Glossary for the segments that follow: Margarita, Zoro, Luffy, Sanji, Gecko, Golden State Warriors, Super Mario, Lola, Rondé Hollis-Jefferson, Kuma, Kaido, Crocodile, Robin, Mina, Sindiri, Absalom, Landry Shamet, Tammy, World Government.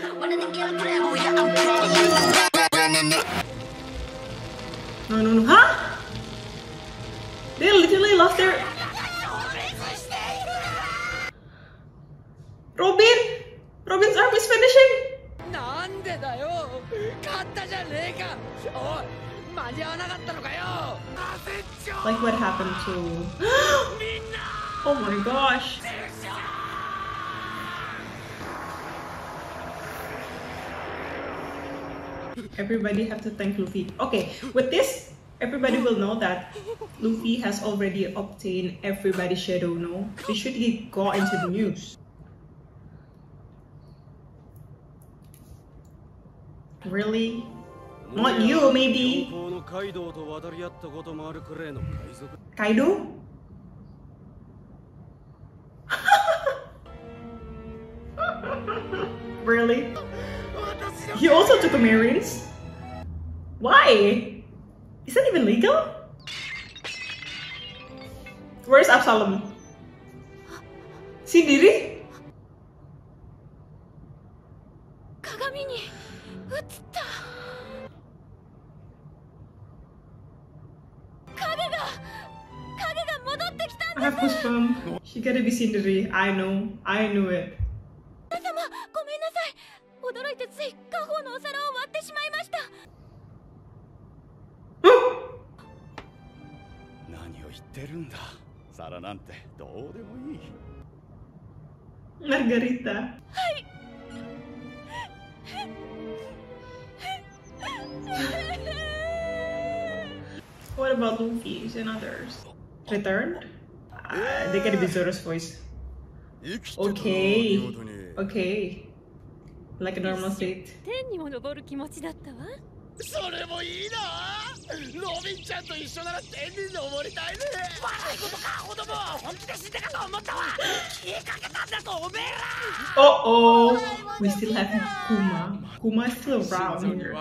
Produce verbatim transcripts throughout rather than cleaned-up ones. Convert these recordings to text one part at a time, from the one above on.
No, no, no. Huh? They literally lost their... Robin! Robin's arm is finishing! Like what happened to... Oh my gosh! Everybody have to thank Luffy. Okay, with this, everybody will know that Luffy has already obtained everybody's shadow, no? They should go into the news. Really? Not you, maybe? Kaido? Really? He also took a Marines? Why? Is that even legal? Where's Absalom? Sindiri? I have goosebumps. She gotta be Sindiri. I know. I knew it. Margarita. What about Luffy's and others? Returned? Uh, they gotta be Zoro's voice. Okay. Okay. Like a normal state. Uh-oh! We still have Kuma. Kuma is still around here.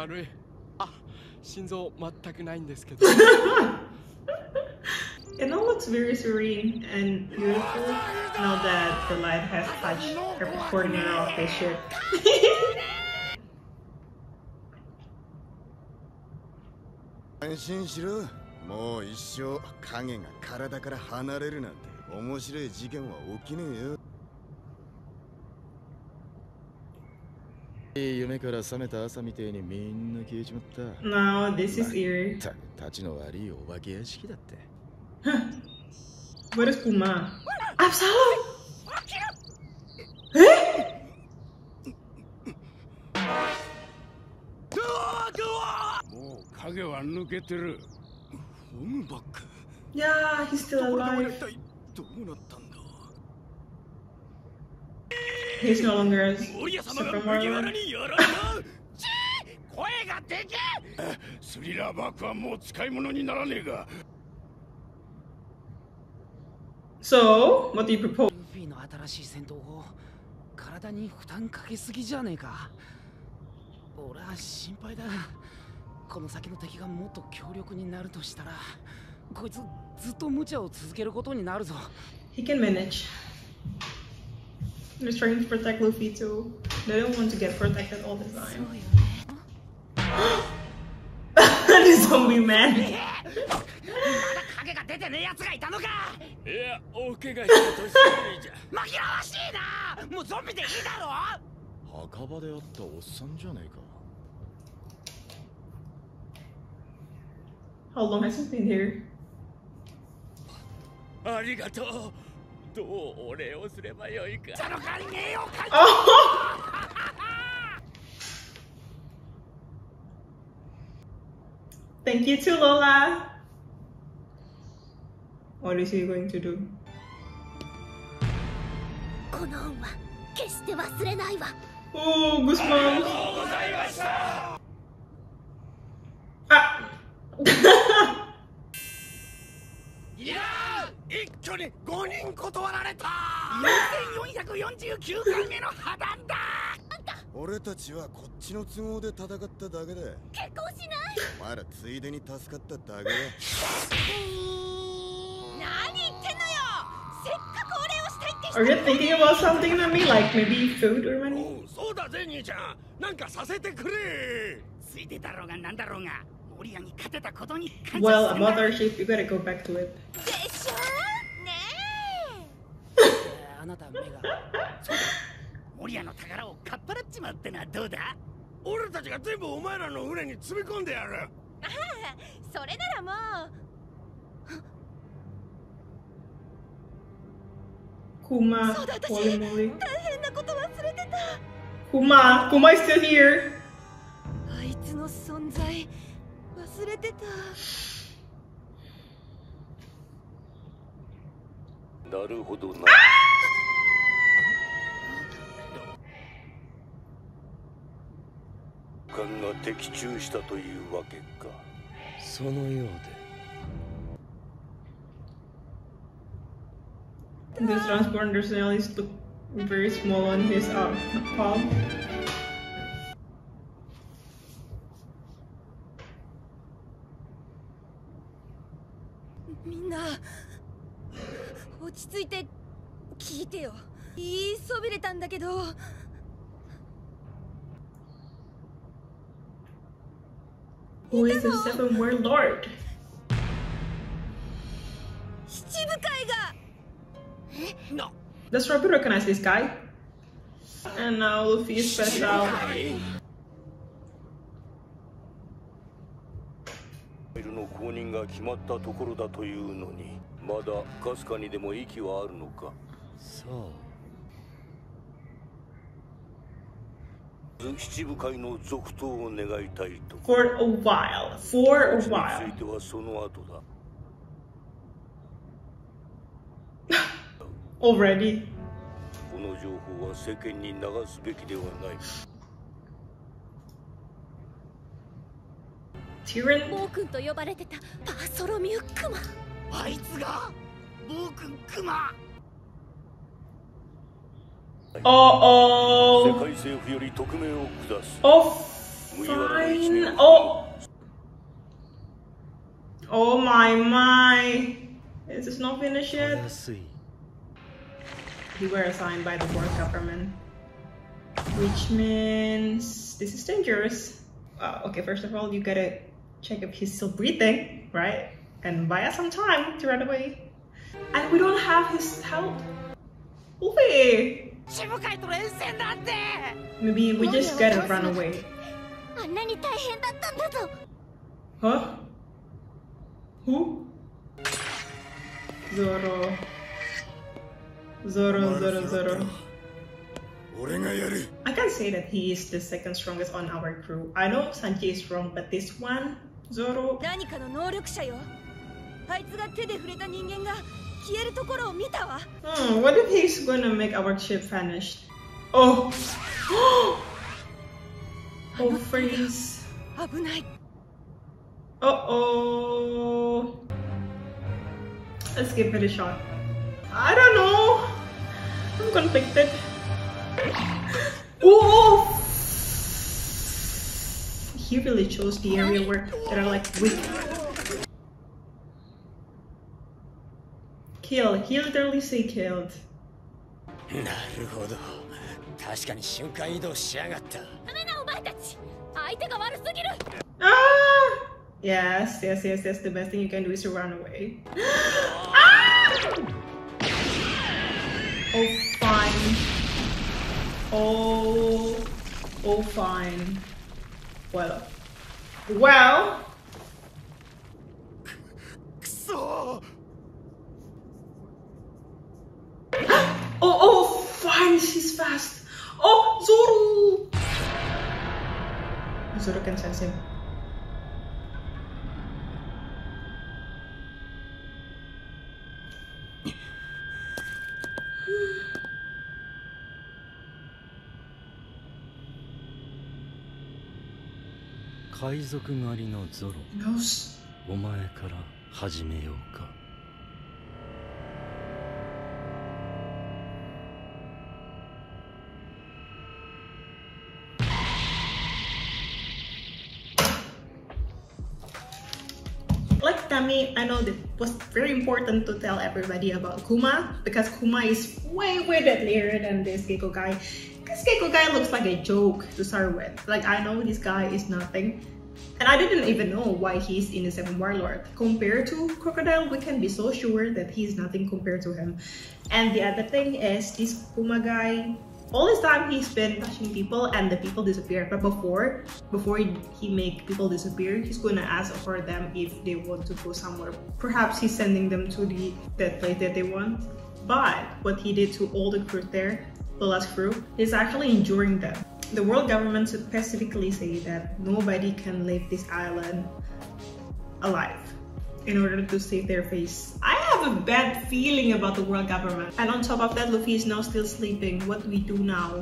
It all looks very serene and beautiful now that the light has touched every corner of the ship. Now this is eerie. Huh. Where is Kuma? Absalom! Huh? Yeah, he's still alive. He's no longer Super Mario. So, what do you propose? He can manage. They're trying to protect Luffy too. They don't want to get protected all the time. The zombie man! How long has it been here? Oh! Thank you to Lola! What is he going to do? Oh, goosebumps! Ah! Are you thinking about something to me, like maybe food or money? Well, about our ship, you gotta go back to it. Kuma, holy moly. Kuma, Kuma is still here. This transponder signal is very small on his uh, palm. Mina, listen. Listen. I was being stupid, but. Who is the seven world lord? No. Does Robin recognize this guy? And now Luffy is special. For a while. For a while. Already. Tyranny. Uh oh. Oh, fine. Oh. Oh my my. Is this not finished yet? We were assigned by the World Government, which means this is dangerous. Uh, okay, first of all, you gotta check if he's still breathing, right? And buy us some time to run away. And we don't have his help. Luffy! Maybe we just gotta run away. Huh? Who? Zoro. Zoro, Zoro, Zoro. I can't say that he is the second strongest on our crew. I know Sanji is strong, but this one, Zoro. Hmm, what if he's gonna make our ship vanished? Oh! Oh, freeze. Uh oh. Let's give it a shot. I don't know. I'm conflicted. Oh! He really chose the area where there are like weak. Kill. He literally say killed. Ah! Yes, yes, yes, yes. The best thing you can do is to run away. Ah! Oh, fine. Oh, oh, fine. Well, well. Oh, oh, fine. She's fast. Oh, Zoro. Zoro can sense him. Knows. Like Tammy, I know it was very important to tell everybody about Kuma, because Kuma is way, way deadlier than this Gecko guy. This Gecko guy looks like a joke to start with. Like, I know this guy is nothing. And I didn't even know why he's in the Seven Warlord. Compared to Crocodile, we can be so sure that he's nothing compared to him. And the other thing is, this Kuma guy, all this time he's been touching people and the people disappear. But before, before he make people disappear, he's gonna ask for them if they want to go somewhere. Perhaps he's sending them to the that place that they want. But what he did to all the crew there, the last crew, is actually injuring them. The World Government specifically say that nobody can leave this island alive in order to save their face. I have a bad feeling about the World Government. And on top of that, Luffy is now still sleeping. What do we do now?